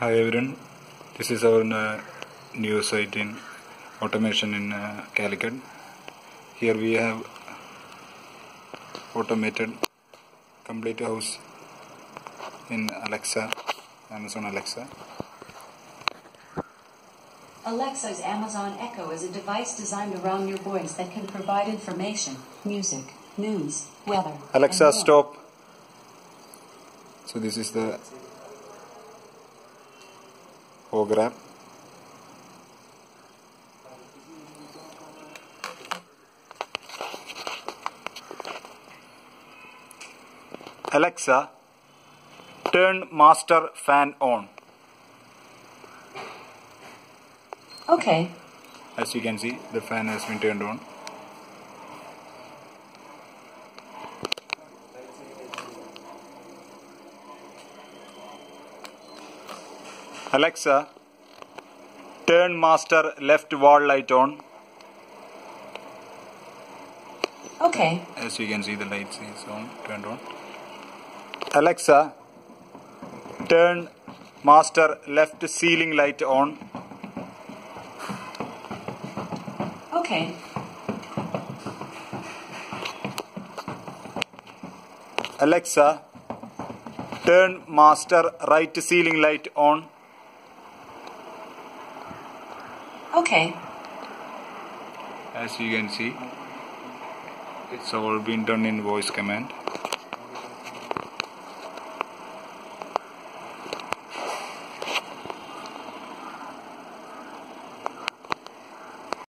Hi everyone, this is our new site in automation in Calicut. Here we have automated complete house in Alexa, Amazon Alexa. Alexa's Amazon Echo is a device designed around your voice that can provide information, music, news, weather. Alexa, stop. So this is the Hogar app. Alexa, turn master fan on. Okay. As you can see, the fan has been turned on. Alexa, turn master left wall light on. Okay. As you can see, the light is on, turned on. Alexa, turn master left ceiling light on. Okay. Alexa, turn master right ceiling light on. Okay. As you can see, it's all been done in voice command.